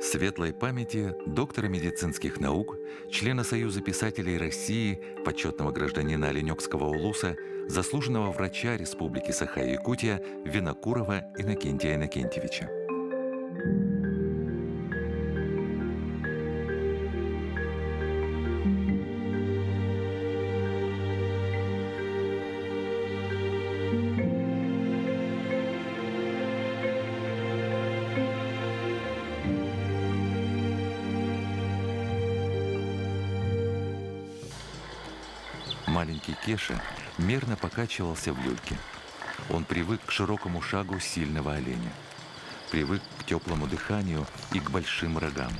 Светлой памяти доктора медицинских наук, члена Союза писателей России, почетного гражданина Оленёкского улуса, заслуженного врача Республики Саха-Якутия Винокурова Иннокентия Иннокентьевича. Маленький Кеша мерно покачивался в люльке. Он привык к широкому шагу сильного оленя. Привык к теплому дыханию и к большим рогам.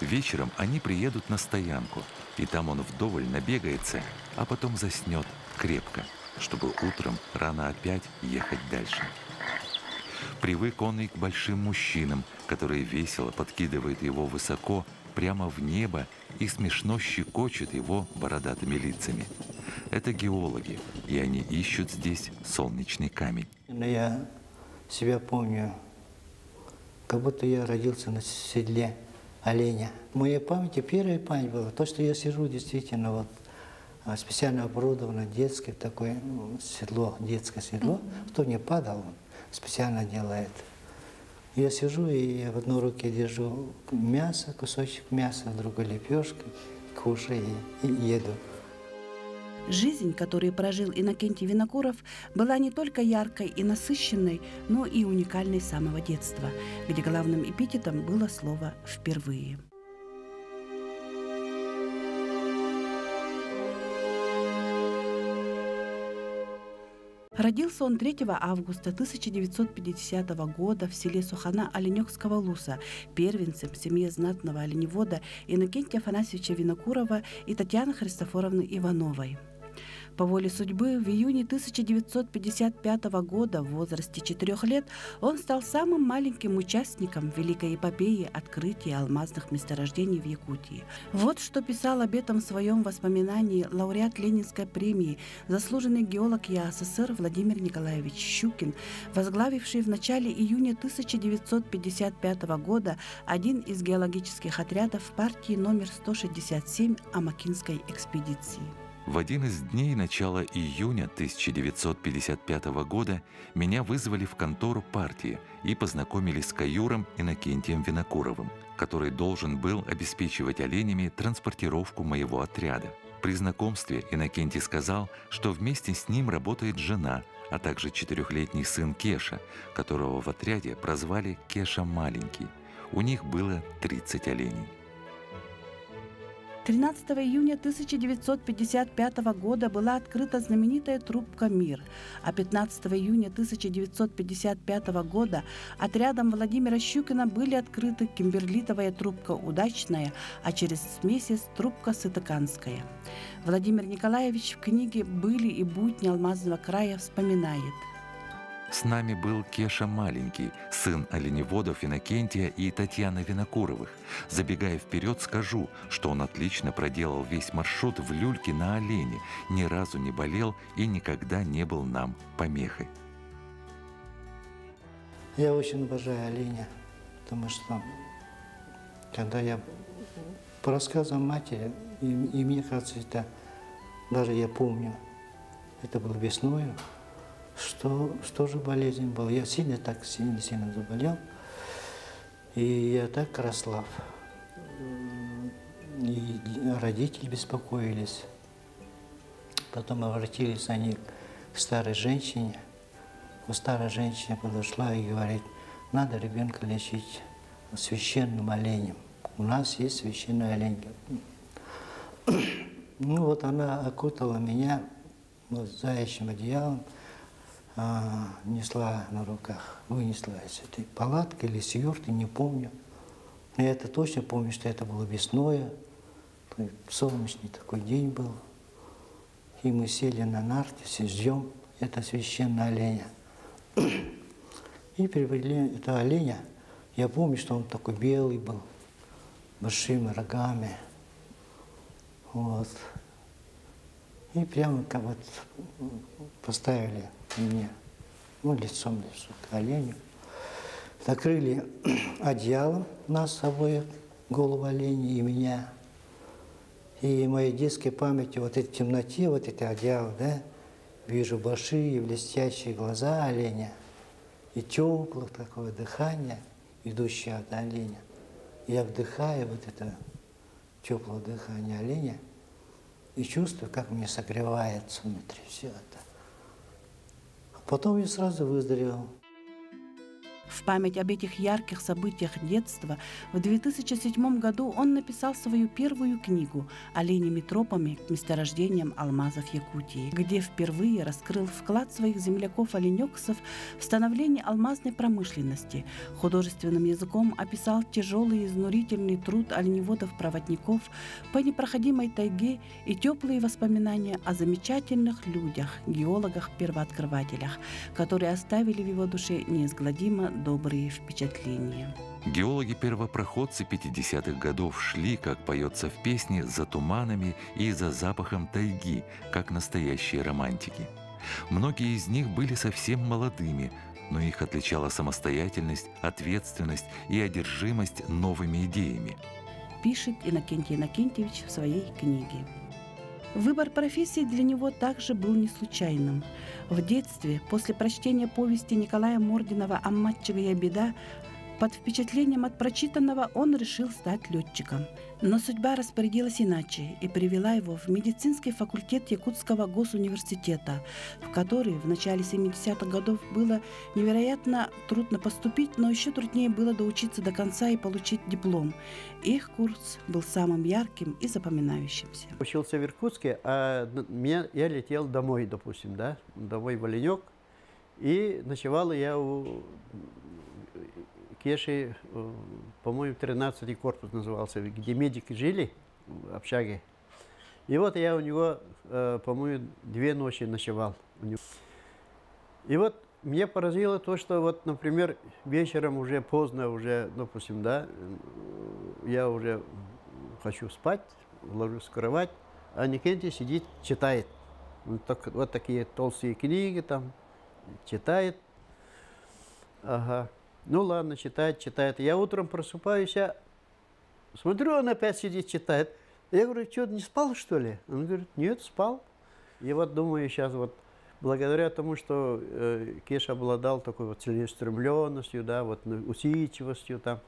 Вечером они приедут на стоянку, и там он вдоволь набегается, а потом заснет крепко, чтобы утром рано опять ехать дальше. Привык он и к большим мужчинам, которые весело подкидывают его высоко, прямо в небо, и смешно щекочут его бородатыми лицами. Это геологи, и они ищут здесь солнечный камень. Я себя помню, как будто я родился на седле оленя. В моей памяти, первая память была, то, что я сижу действительно, вот, специально оборудовано детское такое седло, детское седло, кто не падал, он специально делает. Я сижу и в одной руке держу мясо, кусочек мяса, в другой лепешка, кушаю и еду. Жизнь, которую прожил Иннокентий Винокуров, была не только яркой и насыщенной, но и уникальной с самого детства, где главным эпитетом было слово «впервые». Родился он 3 августа 1950 года в селе Сухана Оленёкского улуса, первенцем в семье знатного оленевода Иннокентия Афанасьевича Винокурова и Татьяны Христофоровны Ивановой. По воле судьбы в июне 1955 года в возрасте 4 лет он стал самым маленьким участником великой эпопеи открытия алмазных месторождений в Якутии. Вот что писал об этом в своем воспоминании лауреат Ленинской премии, заслуженный геолог ЕАССР Владимир Николаевич Щукин, возглавивший в начале июня 1955 года один из геологических отрядов партии номер 167 Амакинской экспедиции. В один из дней начала июня 1955 года меня вызвали в контору партии и познакомили с каюром Иннокентием Винокуровым, который должен был обеспечивать оленями транспортировку моего отряда. При знакомстве Иннокентий сказал, что вместе с ним работает жена, а также 4-летний сын Кеша, которого в отряде прозвали Кеша Маленький. У них было 30 оленей. 13 июня 1955 года была открыта знаменитая трубка «Мир», а 15 июня 1955 года отрядом Владимира Щукина были открыты кимберлитовая трубка «Удачная», а через месяц трубка «Сытыканская». Владимир Николаевич в книге «Были и будни алмазного края» вспоминает. С нами был Кеша Маленький, сын оленеводов Иннокентия и Татьяны Винокуровых. Забегая вперед, скажу, что он отлично проделал весь маршрут в люльке на олене, ни разу не болел и никогда не был нам помехой. Я очень обожаю оленя, потому что когда я по рассказам матери, и мне кажется, это даже я помню, это было весною. Что же болезнь была? Я сильно заболел, и я так расслаб. И родители беспокоились. Потом обратились они к старой женщине. У старой женщины подошла и говорит, надо ребенка лечить священным оленем. У нас есть священный олень. Ну вот она окутала меня вот заячьим одеялом, несла на руках, вынесла из этой палатки или с юрты, не помню. Я это точно помню, что это было весной, солнечный такой день был. И мы сели на нарты, ждем это священное оленя. И привели это оленя. Я помню, что он такой белый был, большими рогами. Вот. И прямо как вот поставили мне, ну, лицом к оленю. Закрыли одеялом нас обоих, голову оленя и меня. И мои детские памяти, вот этой темноте, вот это одеяло, да, вижу большие блестящие глаза оленя и теплое такое дыхание, идущее от оленя. Я вдыхаю вот это теплое дыхание оленя и чувствую, как мне согревается внутри все это. А потом я сразу выздоровел. В память об этих ярких событиях детства в 2007 году он написал свою первую книгу «Оленями тропами к месторождениям алмазов Якутии», где впервые раскрыл вклад своих земляков-оленёксов в становление алмазной промышленности. Художественным языком описал тяжелый и изнурительный труд оленеводов-проводников по непроходимой тайге и теплые воспоминания о замечательных людях, геологах-первооткрывателях, которые оставили в его душе неизгладимо добрые впечатления. Геологи-первопроходцы 50-х годов шли, как поется в песне, за туманами и за запахом тайги, как настоящие романтики. Многие из них были совсем молодыми, но их отличала самостоятельность, ответственность и одержимость новыми идеями. Пишет Иннокентий Иннокентьевич в своей книге. Выбор профессии для него также был не случайным. В детстве, после прочтения повести Николая Мординова «Амматчевая беда», под впечатлением от прочитанного он решил стать летчиком. Но судьба распорядилась иначе и привела его в медицинский факультет Якутского госуниверситета, в который в начале 70-х годов было невероятно трудно поступить, но еще труднее было доучиться до конца и получить диплом. Их курс был самым ярким и запоминающимся. Учился в Иркутске, а я летел домой, допустим, да, домой в Оленек, и ночевал я у Кеши, по-моему, 13-й корпус назывался, где медики жили в общаге. И вот я у него, по-моему, 2 ночи ночевал. И вот меня поразило то, что вот, например, вечером уже поздно, уже, допустим, да, я уже хочу спать, ложусь в кровать, а Иннокентий сидит, читает. Вот такие толстые книги там, читает. Ага. Ну ладно, читает, читает. Я утром просыпаюсь, смотрю, он опять сидит, читает. Я говорю, что, не спал, что ли? Он говорит, нет, спал. И вот думаю, сейчас вот благодаря тому, что Кеш обладал такой вот целеустремленностью, да, вот усидчивостью там.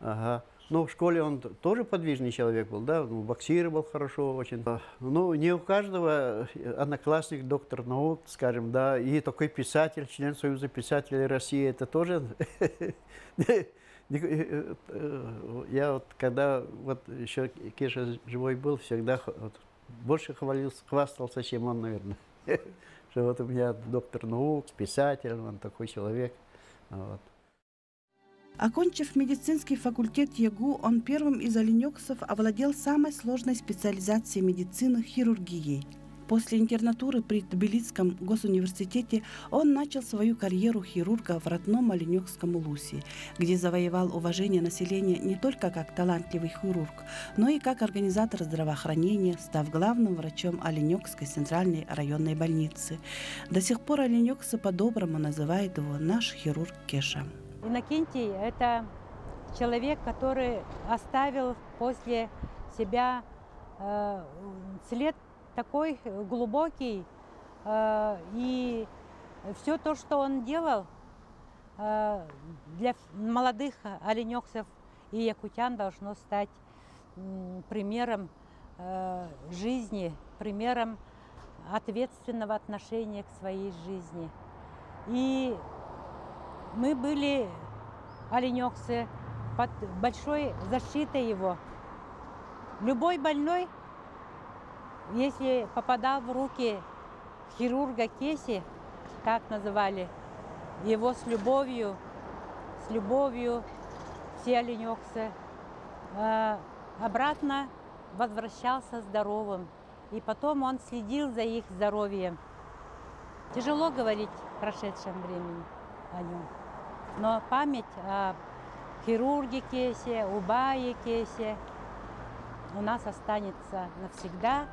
Ага. Но в школе он тоже подвижный человек был, да, ну, боксировал хорошо очень. Ну, не у каждого одноклассник, доктор наук, скажем, да, и такой писатель, член Союза писателей России, это тоже... Я вот, когда вот еще Кеша живой был, всегда больше хвастался, чем он, наверное. Что вот у меня доктор наук, писатель, он такой человек. Окончив медицинский факультет ЕГУ, он первым из оленёксов овладел самой сложной специализацией медицины – хирургией. После интернатуры при Тбилисском госуниверситете он начал свою карьеру хирурга в родном Оленёкском Улусе, где завоевал уважение населения не только как талантливый хирург, но и как организатор здравоохранения, став главным врачом Оленёкской центральной районной больницы. До сих пор оленёксы по-доброму называют его «наш хирург Кеша». Иннокентий – это человек, который оставил после себя след такой глубокий. И все то, что он делал для молодых оленёксов и якутян, должно стать примером жизни, примером ответственного отношения к своей жизни. И мы были, оленёксы, под большой защитой его. Любой больной, если попадал в руки хирурга Кеси, так называли, его с любовью все оленёксы, обратно возвращался здоровым. И потом он следил за их здоровьем. Тяжело говорить в прошедшем времени о нем. Но память о хирурге Кесе, Убае Кесе у нас останется навсегда.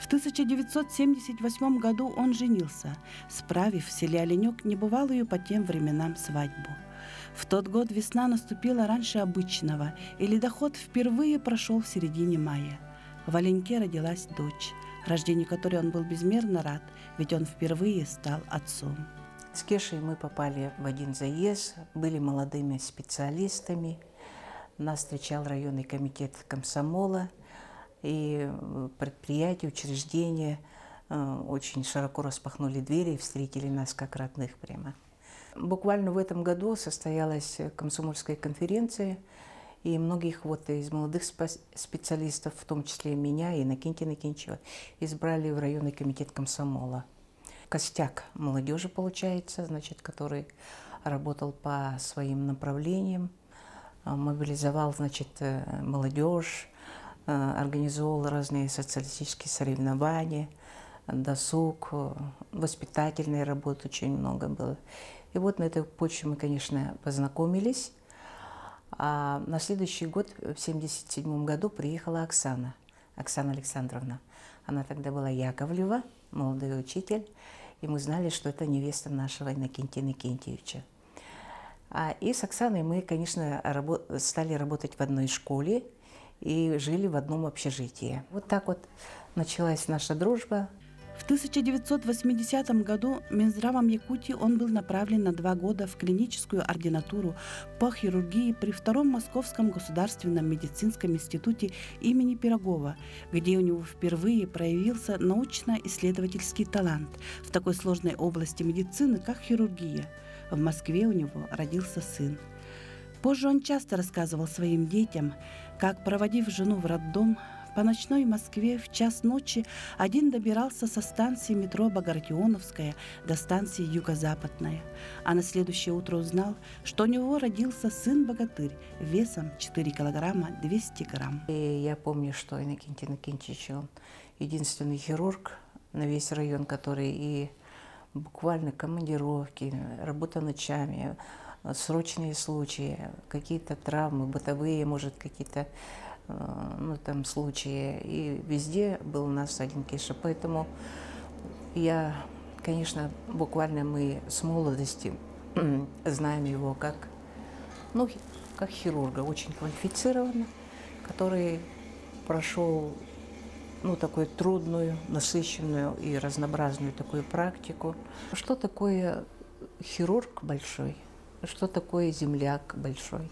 В 1978 году он женился, справив в селе Оленёк небывалую по тем временам свадьбу. В тот год весна наступила раньше обычного, и ледоход впервые прошел в середине мая. В Оленьке родилась дочь, рождению которой он был безмерно рад, ведь он впервые стал отцом. С Кешей мы попали в один заезд, были молодыми специалистами. Нас встречал районный комитет комсомола, и предприятия, учреждения очень широко распахнули двери и встретили нас как родных прямо. Буквально в этом году состоялась комсомольская конференция, и многих вот из молодых специалистов, в том числе и меня, и Иннокентия Иннокентьева, избрали в районный комитет комсомола. Костяк молодежи, получается, значит, который работал по своим направлениям, мобилизовал, значит, молодежь, организовал разные социалистические соревнования, досуг, воспитательной работы очень много было. И вот на этой почве мы, конечно, познакомились. А на следующий год, в 1977 году, приехала Оксана Александровна. Она тогда была Яковлева, молодой учитель, и мы знали, что это невеста нашего Иннокентия Иннокентьевича. И с Оксаной мы, конечно, стали работать в одной школе и жили в одном общежитии. Вот так вот началась наша дружба. В 1980 году Минздравом Якутии он был направлен на 2 года в клиническую ординатуру по хирургии при Втором Московском государственном медицинском институте имени Пирогова, где у него впервые проявился научно-исследовательский талант в такой сложной области медицины, как хирургия. В Москве у него родился сын. Позже он часто рассказывал своим детям, как, проводив жену в роддом, по ночной Москве в 1:00 ночи один добирался со станции метро Багратионовская до станции Юго-Западная. А на следующее утро узнал, что у него родился сын-богатырь весом 4 килограмма 200 грамм. И я помню, что Иннокентий Иннокентьевич, он единственный хирург на весь район, который и буквально командировки, работа ночами, срочные случаи, какие-то травмы, бытовые, может, какие-то там случаи, и везде был у нас один Кеша. Поэтому я, конечно, буквально мы с молодости знаем его как хирурга, очень квалифицированно, который прошел такую трудную, насыщенную и разнообразную такую практику. Что такое хирург большой? Что такое земляк большой?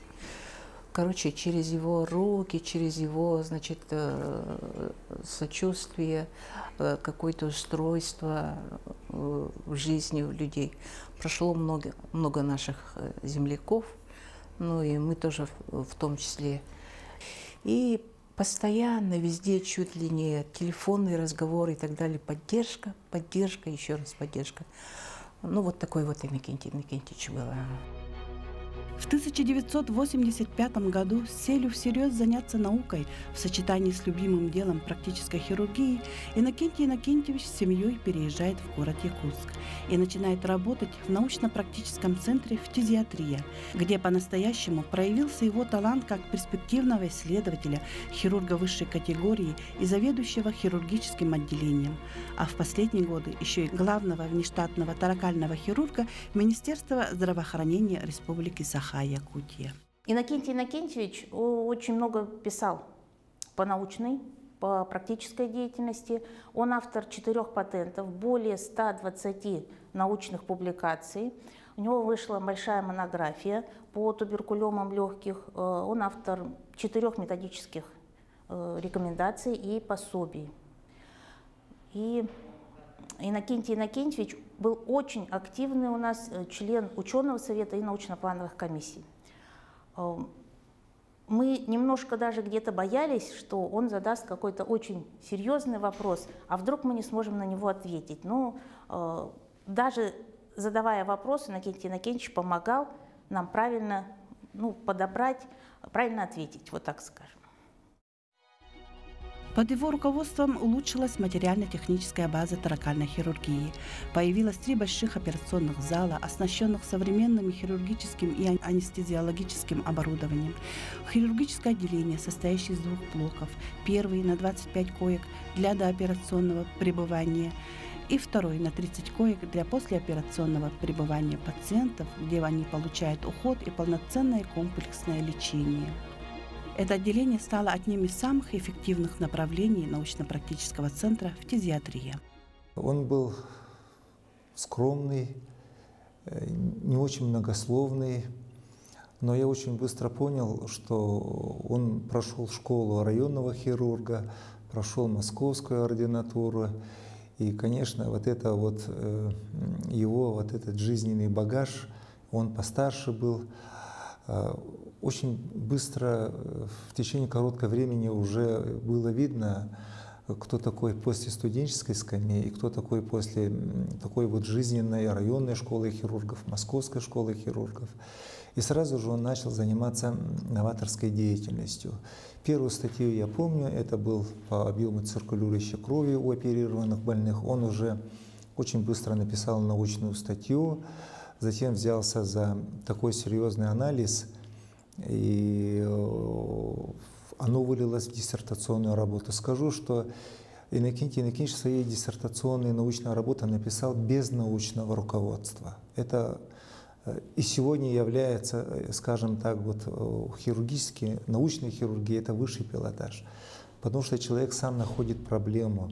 Короче, через его руки, через его, значит, сочувствие, какое-то устройство в жизни людей. Прошло много наших земляков, ну и мы тоже в том числе. И постоянно везде чуть ли не телефонные разговоры и так далее. Поддержка, поддержка, еще раз поддержка. Ну вот такой вот Иннокентий Иннокентьевич был. В 1985 году с целью всерьез заняться наукой в сочетании с любимым делом практической хирургии Иннокентий Иннокентьевич с семьей переезжает в город Якутск и начинает работать в научно-практическом центре фтизиатрия, где по-настоящему проявился его талант как перспективного исследователя, хирурга высшей категории и заведующего хирургическим отделением, а в последние годы еще и главного внештатного торакального хирурга Министерства здравоохранения Республики Саха. Якутия. Иннокентий Иннокентьевич очень много писал по научной, по практической деятельности. Он автор 4 патентов, более 120 научных публикаций. У него вышла большая монография по туберкулезам легких. Он автор 4 методических рекомендаций и пособий. И Иннокентий Иннокентьевич был очень активный у нас член ученого совета и научно-плановых комиссий. Мы немножко даже где-то боялись, что он задаст какой-то очень серьезный вопрос, а вдруг мы не сможем на него ответить. Но даже задавая вопрос, Иннокентий Иннокентьевич помогал нам правильно подобрать, правильно ответить, вот так скажем. Под его руководством улучшилась материально-техническая база торакальной хирургии. Появилось 3 больших операционных зала, оснащенных современным хирургическим и анестезиологическим оборудованием. Хирургическое отделение, состоящее из 2 блоков. Первый на 25 коек для дооперационного пребывания. и второй на 30 коек для послеоперационного пребывания пациентов, где они получают уход и полноценное комплексное лечение. Это отделение стало одним из самых эффективных направлений научно-практического центра фтизиатрия. Он был скромный, не очень многословный, но я очень быстро понял, что он прошел школу районного хирурга, прошел московскую ординатуру. И, конечно, его этот жизненный багаж, он постарше был, очень быстро, в течение короткого времени уже было видно, кто такой после студенческой скамьи и кто такой после такой вот жизненной районной школы хирургов, московской школы хирургов. И сразу же он начал заниматься новаторской деятельностью. Первую статью я помню, это был по объему циркулирующей крови у оперированных больных. Он уже очень быстро написал научную статью, затем взялся за такой серьезный анализ, и оно вылилось в диссертационную работу. Скажу, что Иннокентий Иннокентьевич своей диссертационной научной работы написал без научного руководства. Это и сегодня является, скажем так, вот хирургически, научной хирургии это высший пилотаж. Потому что человек сам находит проблему,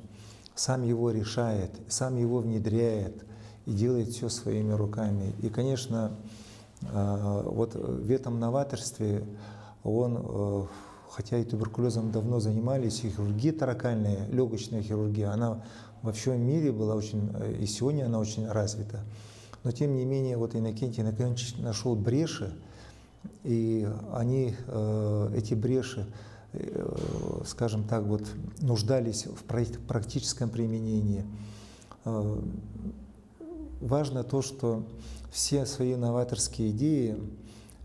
сам его решает, сам его внедряет и делает все своими руками. И, конечно, вот в этом новаторстве он... Хотя и туберкулезом давно занимались, и хирургия торакальная, легочная хирургия, она во всем мире была очень, и сегодня она очень развита. Но тем не менее, вот Иннокентий Иннокентьевич нашел бреши, и они, эти бреши, скажем так, вот, нуждались в практическом применении. Важно то, что все свои новаторские идеи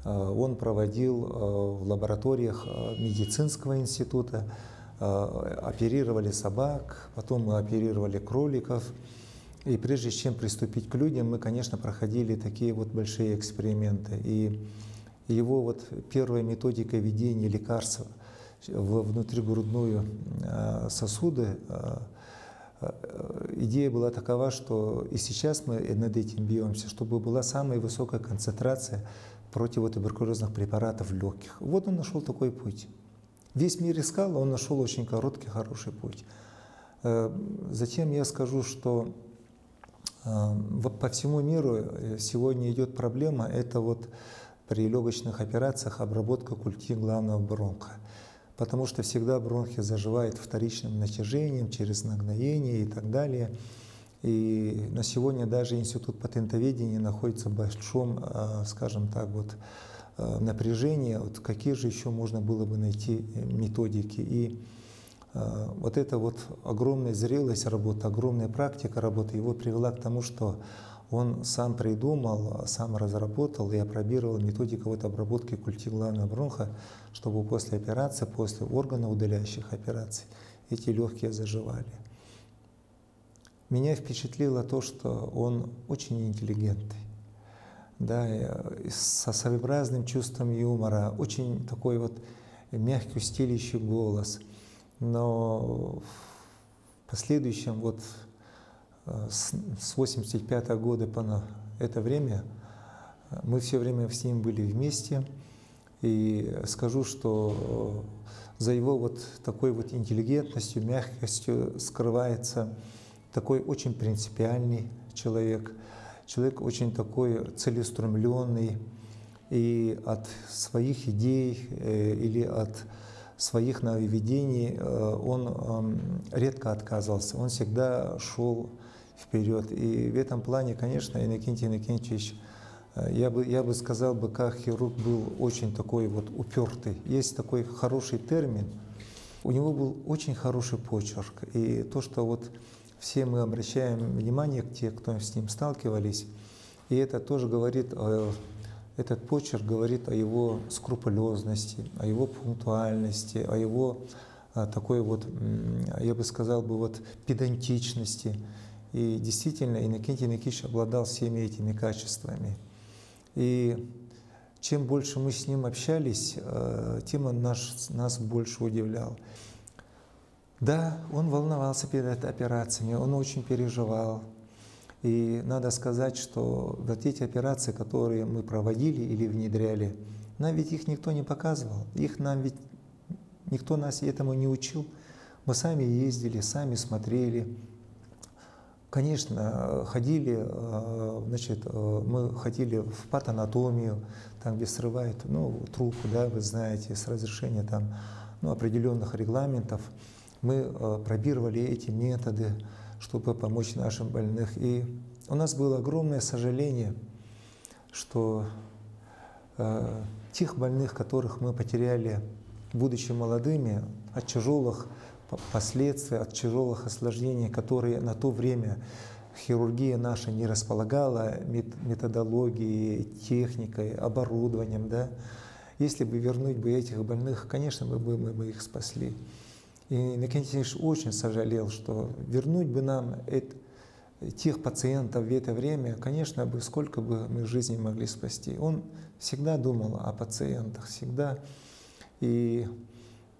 он проводил в лабораториях медицинского института, оперировали собак, потом мы оперировали кроликов. И прежде чем приступить к людям, мы, конечно, проходили такие вот большие эксперименты. И его вот первая методика введения лекарств во внутригрудную сосуды, идея была такова, что и сейчас мы над этим бьемся, чтобы была самая высокая концентрация противотуберкулезных препаратов легких. Вот он нашел такой путь. Весь мир искал, он нашел очень короткий, хороший путь. Затем я скажу, что по всему миру сегодня идет проблема, это вот при легочных операциях обработка культи главного бронха. Потому что всегда бронхи заживают вторичным натяжением, через нагноение и так далее. И на сегодня даже Институт патентоведения находится в большом, скажем так, вот, напряжении. Вот какие же еще можно было бы найти методики? И вот эта вот огромная зрелость работы, огромная практика работы его привела к тому, что он сам придумал, сам разработал и опробировал методику вот обработки культи главного бронха, чтобы после операции, после органоудаляющих операций эти легкие заживали. Меня впечатлило то, что он очень интеллигентный, да, со своеобразным чувством юмора, очень такой вот мягкий, стелющий голос. Но в последующем, вот с 85 года по это время, мы все время с ним были вместе. И скажу, что за его вот такой вот интеллигентностью, мягкостью скрывается такой очень принципиальный человек, человек очень такой целеустремленный, и от своих идей или от своих нововведений он редко отказывался, он всегда шел вперед. И в этом плане, конечно, Иннокентий Иннокентьевич, я бы сказал, бы, как хирург был очень такой вот упертый. Есть такой хороший термин, у него был очень хороший почерк, и то, что вот все мы обращаем внимание к тем, кто с ним сталкивались, и это тоже говорит, этот почерк говорит о его скрупулезности, о его пунктуальности, о его такой вот, я бы сказал бы, вот педантичности. И действительно, Иннокентий Иннокентьевич обладал всеми этими качествами. И чем больше мы с ним общались, тем он нас больше удивлял. Да, он волновался перед операциями, он очень переживал. И надо сказать, что вот эти операции, которые мы проводили или внедряли, нам ведь их никто не показывал, их нам ведь никто нас этому не учил. Мы сами ездили, сами смотрели. Конечно, ходили, значит, мы ходили в патанатомию, там, где срывают, ну, трупы, да, вы знаете, с разрешения там, ну, определенных регламентов. Мы пробировали эти методы, чтобы помочь нашим больным. И у нас было огромное сожаление, что тех больных, которых мы потеряли, будучи молодыми, от тяжелых последствий, от тяжелых осложнений, которые на то время хирургия наша не располагала методологией, техникой, оборудованием, да? Если бы вернуть бы этих больных, конечно, мы бы их спасли. И Иннокентьевич очень сожалел, что вернуть бы нам тех пациентов в это время, конечно, бы сколько бы мы жизни могли спасти. Он всегда думал о пациентах, всегда. И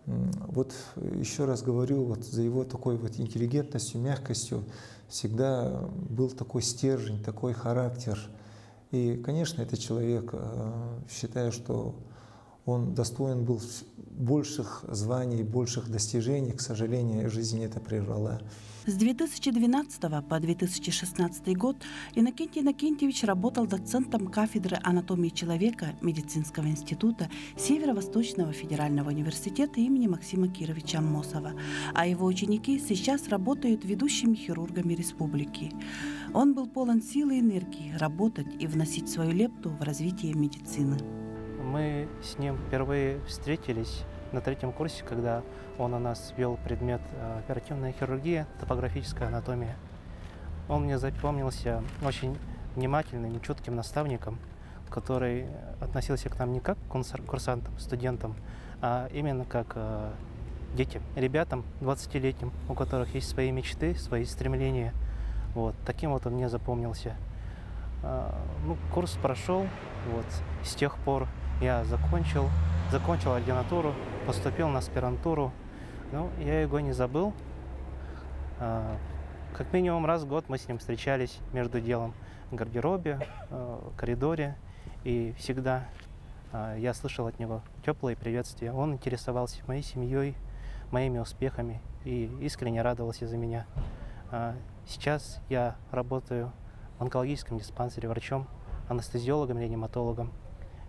вот еще раз говорю, вот за его такой вот интеллигентностью, мягкостью всегда был такой стержень, такой характер. И, конечно, этот человек, считаю, что он достоин был больших званий, больших достижений. К сожалению, жизнь это прервала. С 2012 по 2016 год Иннокентий Иннокентьевич работал доцентом кафедры анатомии человека Медицинского института Северо-Восточного федерального университета имени Максима Кировича Аммосова, а его ученики сейчас работают ведущими хирургами республики. Он был полон силы и энергии работать и вносить свою лепту в развитие медицины. Мы с ним впервые встретились на третьем курсе, когда он у нас вел предмет оперативная хирургия, топографическая анатомия. Он мне запомнился очень внимательным и чутким наставником, который относился к нам не как к курсантам, студентам, а именно как к детям, ребятам 20-летним, у которых есть свои мечты, свои стремления. Вот. Таким вот он мне запомнился. Ну, курс прошел, вот, с тех пор я закончил ординатуру, поступил на аспирантуру. Ну, я его не забыл. Как минимум раз в год мы с ним встречались между делом в гардеробе, коридоре. И всегда я слышал от него теплые приветствия. Он интересовался моей семьей, моими успехами и искренне радовался за меня. Сейчас я работаю в онкологическом диспансере врачом, анестезиологом, реаниматологом.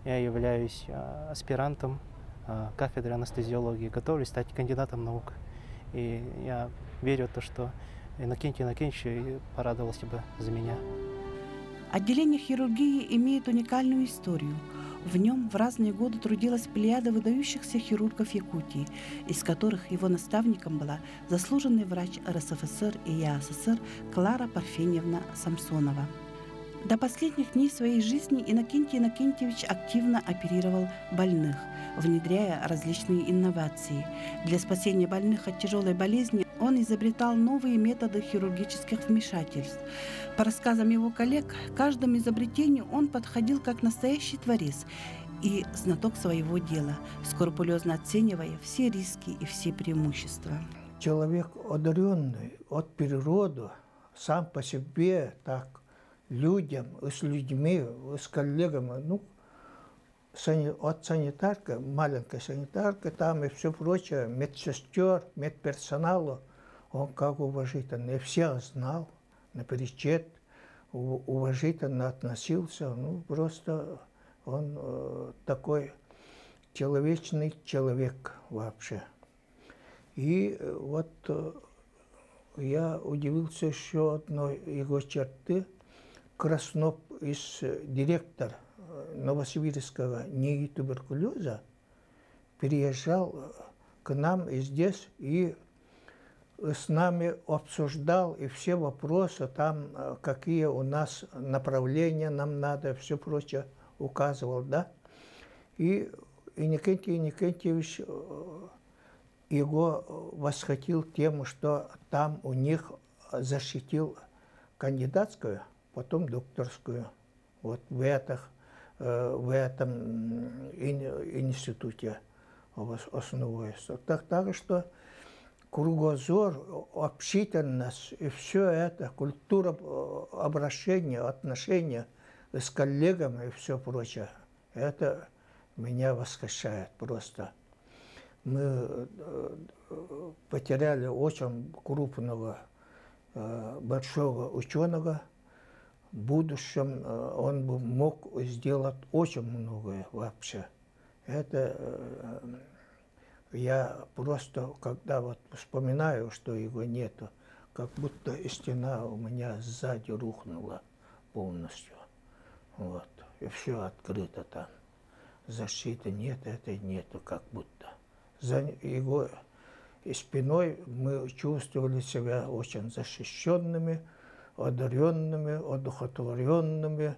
Я являюсь аспирантом кафедры анестезиологии, готовлюсь стать кандидатом наук. И я верю в то, что Иннокентий Иннокентьевич порадовался бы за меня. Отделение хирургии имеет уникальную историю. В нем в разные годы трудилась плеяда выдающихся хирургов Якутии, из которых его наставником была заслуженный врач РСФСР и ЕАССР Клара Парфеньевна Самсонова. До последних дней своей жизни Иннокентий Иннокентьевич активно оперировал больных, внедряя различные инновации. Для спасения больных от тяжелой болезни он изобретал новые методы хирургических вмешательств. По рассказам его коллег, к каждому изобретению он подходил как настоящий творец и знаток своего дела, скрупулезно оценивая все риски и все преимущества. Человек одаренный от природы, сам по себе так. Людям, с людьми, с коллегами, ну, от санитарка, маленькой санитарки, там и все прочее, медсестер, медперсонала, он как уважительно, всех знал, наперечет, уважительно относился, ну, просто он такой человечный человек вообще. И вот я удивился еще одной его черты. Краснов, директор Новосибирского НИИ туберкулеза, переезжал к нам и здесь, и с нами обсуждал и все вопросы, там, какие у нас направления нам надо, все прочее указывал, да. И Иннокентий Иннокентьевич его восхитил тем, что там у них защитил кандидатскую, потом докторскую, вот в этом институте основывается. Так что кругозор, общительность и все это, культура обращения, отношения с коллегами и все прочее, это меня восхищает просто. Мы потеряли очень крупного, большого ученого. В будущем он бы мог сделать очень многое вообще. Это я просто, когда вот вспоминаю, что его нету, как будто стена у меня сзади рухнула полностью. Вот. И все открыто там. Защиты нет, этой нету как будто. За его спиной мы чувствовали себя очень защищенными, одаренными, одухотворенными,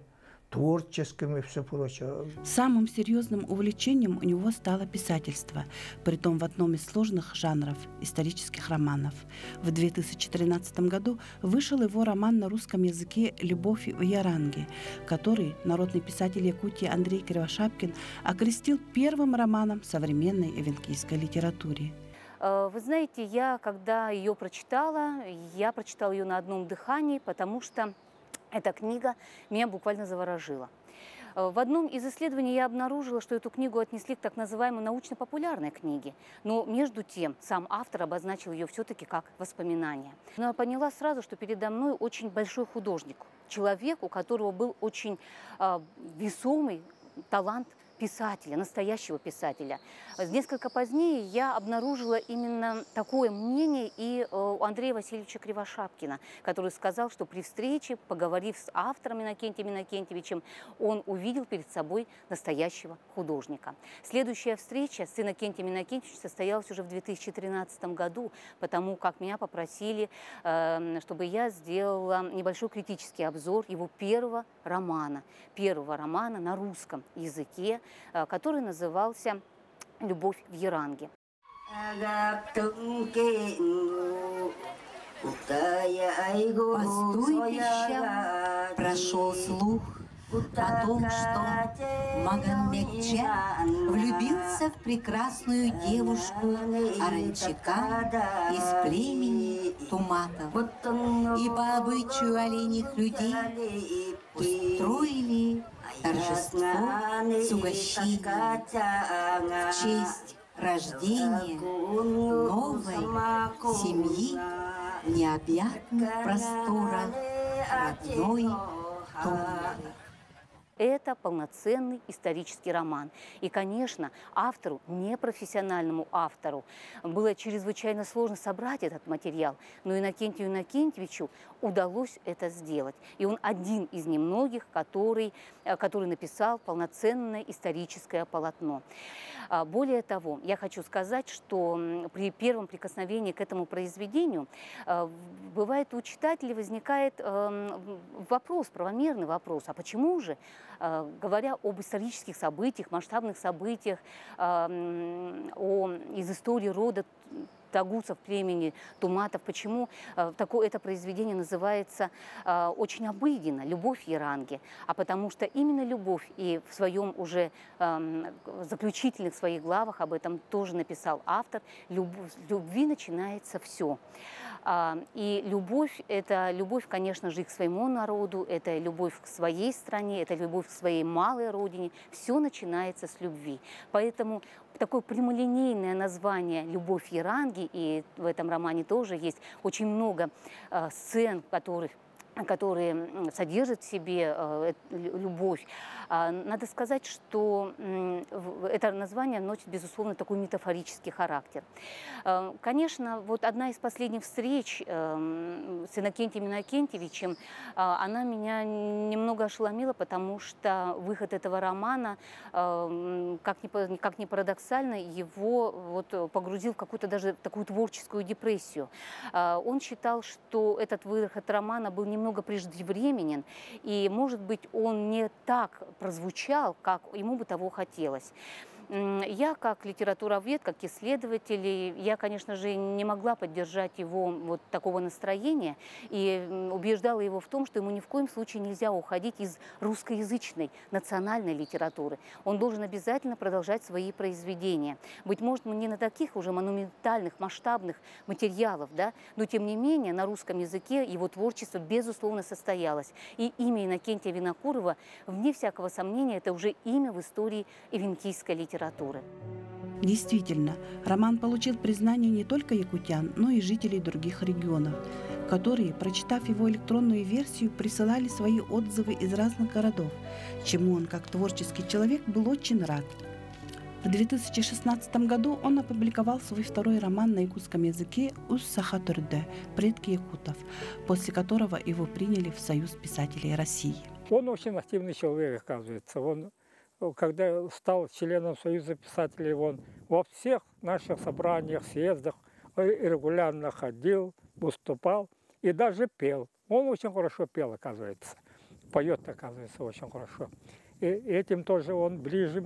творческими и все прочее. Самым серьезным увлечением у него стало писательство, притом в одном из сложных жанров – исторических романов. В 2013 году вышел его роман на русском языке «Любовь в Яранге», который народный писатель Якутии Андрей Кривошапкин окрестил первым романом современной эвенкийской литературе. Вы знаете, я когда ее прочитала, я прочитала ее на одном дыхании, потому что эта книга меня буквально заворожила. В одном из исследований я обнаружила, что эту книгу отнесли к так называемой научно-популярной книге, но между тем сам автор обозначил ее все-таки как воспоминание. Но я поняла сразу, что передо мной очень большой художник, человек, у которого был очень весомый талант писателя, настоящего писателя. Несколько позднее я обнаружила именно такое мнение и у Андрея Васильевича Кривошапкина, который сказал, что при встрече, поговорив с автором Иннокентием Иннокентьевичем, он увидел перед собой настоящего художника. Следующая встреча с Иннокентием Иннокентьевичем состоялась уже в 2013 году, потому как меня попросили, чтобы я сделала небольшой критический обзор его первого романа на русском языке, который назывался «Любовь в Яранге». По стойбищам прошел слух о том, что Магомедчан влюбился в прекрасную девушку Аранчака из племени Туматов. И по обычаю оленьих людей устроили торжество с угощением в честь рождения новой семьи в необъятных просторах родной Туматов. Это полноценный исторический роман. И, конечно, автору, непрофессиональному автору, было чрезвычайно сложно собрать этот материал, но Иннокентию Иннокентьевичу удалось это сделать. И он один из немногих, который написал полноценное историческое полотно. Более того, я хочу сказать, что при первом прикосновении к этому произведению бывает у читателей возникает вопрос, правомерный вопрос, а почему же, говоря об исторических событиях, масштабных событиях, из истории рода тагусов племени Туматов, почему это произведение называется очень обыденно «Любовь в Яранге», а потому что именно любовь, и в своем уже заключительных своих главах об этом тоже написал автор, любви начинается все. И любовь – это любовь, конечно же, и к своему народу, это любовь к своей стране, это любовь к своей малой родине. Все начинается с любви. Поэтому такое прямолинейное название «Любовь в Яранге», и в этом романе тоже есть очень много сцен, которые содержат в себе любовь. Надо сказать, что это название носит, безусловно, такой метафорический характер. Конечно, вот одна из последних встреч с Иннокентием Иннокентьевичем, она меня немного ошеломила, потому что выход этого романа, как ни парадоксально, его вот погрузил в какую-то даже такую творческую депрессию. Он считал, что этот выход романа был немного преждевременен, и, может быть, он не так прозвучал, как ему бы того хотелось. Я, как литературовед, как исследователь, я, конечно же, не могла поддержать его вот такого настроения и убеждала его в том, что ему ни в коем случае нельзя уходить из русскоязычной национальной литературы. Он должен обязательно продолжать свои произведения. Быть может, не на таких уже монументальных, масштабных материалов, да? Но, тем не менее, на русском языке его творчество, безусловно, состоялось. И имя Иннокентия Винокурова, вне всякого сомнения, это уже имя в истории ивенкийской литературы. Действительно, роман получил признание не только якутян, но и жителей других регионов, которые, прочитав его электронную версию, присылали свои отзывы из разных городов, чему он, как творческий человек, был очень рад. В 2016 году он опубликовал свой второй роман на якутском языке «Уз Сахатурде» «Предки якутов», после которого его приняли в Союз писателей России. Он очень активный человек, оказывается. Когда стал членом Союза писателей, он во всех наших собраниях, съездах регулярно ходил, выступал и даже пел. Он очень хорошо пел, оказывается. Поет, оказывается, очень хорошо. И этим тоже он ближе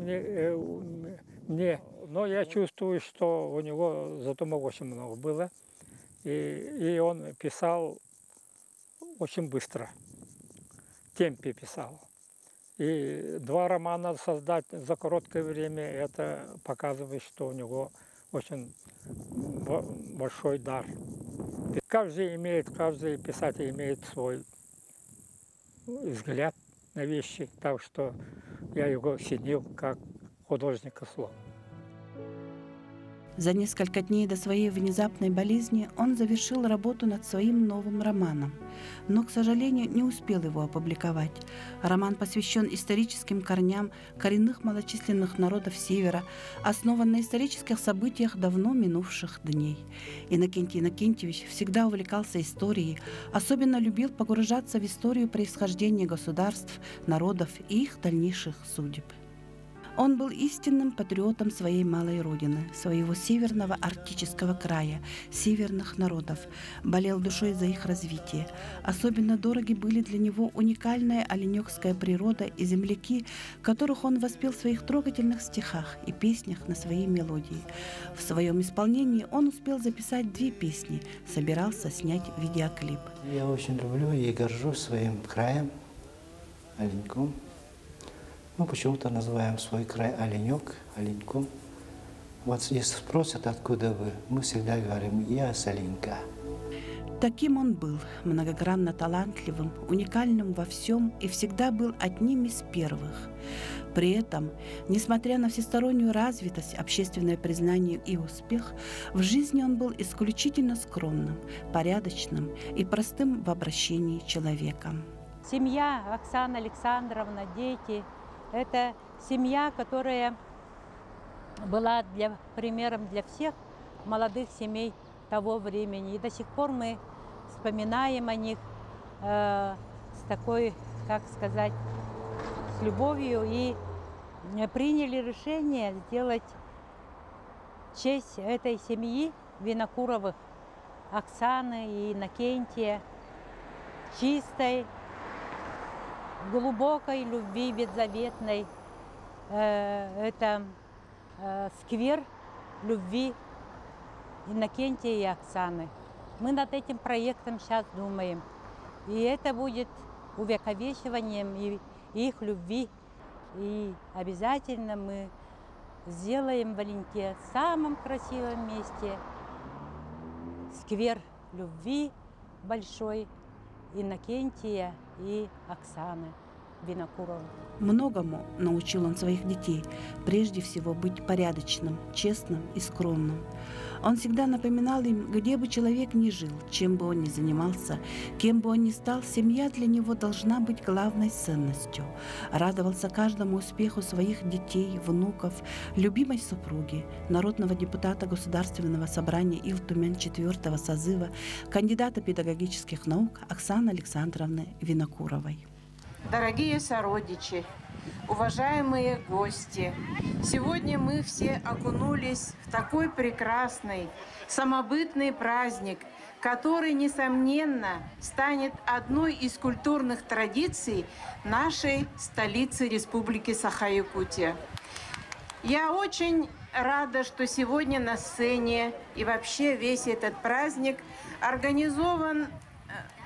мне. Но я чувствую, что у него задумок очень много было. И он писал очень быстро. В темпе писал. И два романа создать за короткое время, это показывает, что у него очень большой дар. И каждый писатель имеет свой взгляд на вещи, так что я его ценил как художника слова. За несколько дней до своей внезапной болезни он завершил работу над своим новым романом, но, к сожалению, не успел его опубликовать. Роман посвящен историческим корням коренных малочисленных народов Севера, основан на исторических событиях давно минувших дней. Иннокентий Иннокентьевич всегда увлекался историей, особенно любил погружаться в историю происхождения государств, народов и их дальнейших судеб. Он был истинным патриотом своей малой родины, своего северного арктического края, северных народов, болел душой за их развитие. Особенно дороги были для него уникальная оленёкская природа и земляки, которых он воспел в своих трогательных стихах и песнях на своей мелодии. В своем исполнении он успел записать 2 песни, собирался снять видеоклип. Я очень люблю и горжусь своим краем, оленьком. Мы почему-то называем свой край оленек, оленьком. Вот если спросят, откуда вы, мы всегда говорим, я с оленька. Таким он был, многогранно талантливым, уникальным во всем и всегда был одним из первых. При этом, несмотря на всестороннюю развитость, общественное признание и успех, в жизни он был исключительно скромным, порядочным и простым в обращении человеком. Семья Оксана Александровна, дети. Это семья, которая была примером для всех молодых семей того времени. И до сих пор мы вспоминаем о них с такой, как сказать, с любовью. И приняли решение сделать честь этой семьи Винокуровых, Оксаны и Иннокентия, чистой, глубокой любви беззаветной. Это сквер любви Иннокентия и Оксаны. Мы над этим проектом сейчас думаем. И это будет увековечиванием их любви. И обязательно мы сделаем в Оленьке в самом красивом месте сквер любви большой Иннокентия и Оксаны Винокурова. Многому научил он своих детей, прежде всего быть порядочным, честным и скромным. Он всегда напоминал им, где бы человек ни жил, чем бы он ни занимался, кем бы он ни стал, семья для него должна быть главной ценностью. Радовался каждому успеху своих детей, внуков, любимой супруги, народного депутата Государственного собрания Ил-Тумян 4-го созыва, кандидата педагогических наук Оксаны Александровны Винокуровой. Дорогие сородичи, уважаемые гости, сегодня мы все окунулись в такой прекрасный, самобытный праздник, который, несомненно, станет одной из культурных традиций нашей столицы Республики Саха-Якутия. Я очень рада, что сегодня на сцене и вообще весь этот праздник организован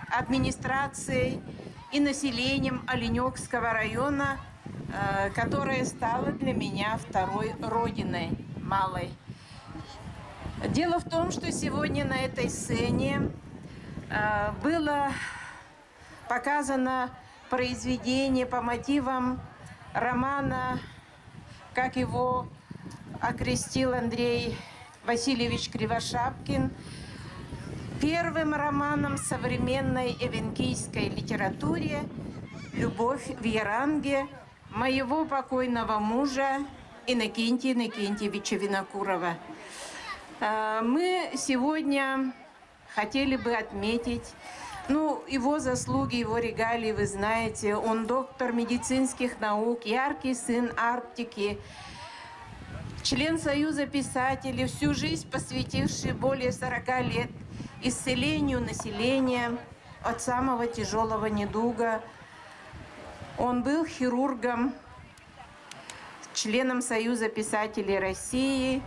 администрацией и населением Оленёгского района, которая стала для меня второй родиной малой. Дело в том, что сегодня на этой сцене было показано произведение по мотивам романа, как его окрестил Андрей Васильевич Кривошапкин, первым романом современной эвенкийской литературе «Любовь в Яранге» моего покойного мужа Иннокентия Иннокентьевича Винокурова. Мы сегодня хотели бы отметить, ну, его заслуги, его регалии, вы знаете, он доктор медицинских наук, яркий сын Арктики, член Союза писателей, всю жизнь посвятивший более 40 лет исцелению населения от самого тяжелого недуга. Он был хирургом, членом Союза писателей России.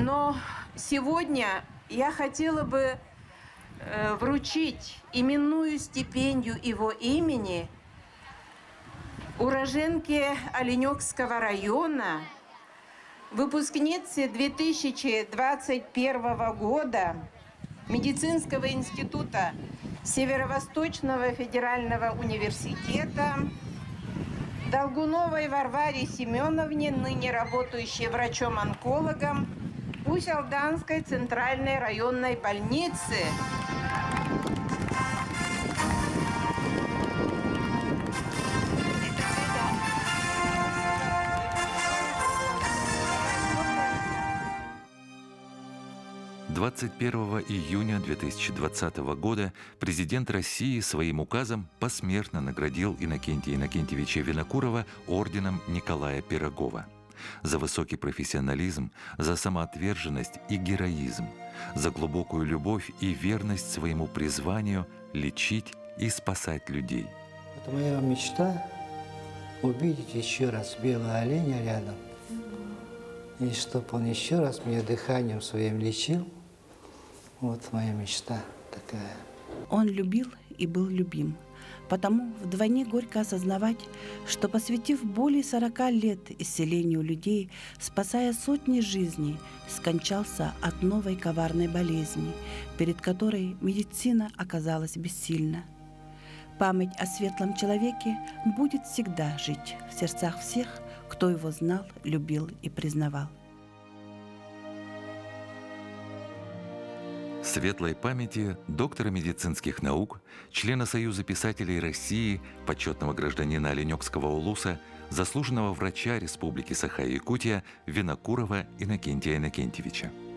Но сегодня я хотела бы вручить именную стипендию его имени уроженке Оленёгского района, выпускнице 2021 года Медицинского института Северо-Восточного федерального университета Долгуновой Варваре Семеновне, ныне работающей врачом-онкологом Усть-Алданской центральной районной больницы. . 21 июня 2020 года президент России своим указом посмертно наградил Иннокентия Иннокентьевича Винокурова орденом Николая Пирогова за высокий профессионализм, за самоотверженность и героизм, за глубокую любовь и верность своему призванию лечить и спасать людей. Это моя мечта – увидеть еще раз белого оленя рядом, и чтобы он еще раз меня дыханием своим лечил. Вот моя мечта такая. Он любил и был любим. Потому вдвойне горько осознавать, что, посвятив более 40 лет исцелению людей, спасая сотни жизней, скончался от новой коварной болезни, перед которой медицина оказалась бессильна. Память о светлом человеке будет всегда жить в сердцах всех, кто его знал, любил и признавал. Светлой памяти доктора медицинских наук, члена Союза писателей России, почетного гражданина Оленёгского улуса, заслуженного врача Республики Саха-Якутия Винокурова Иннокентия Иннокентьевича.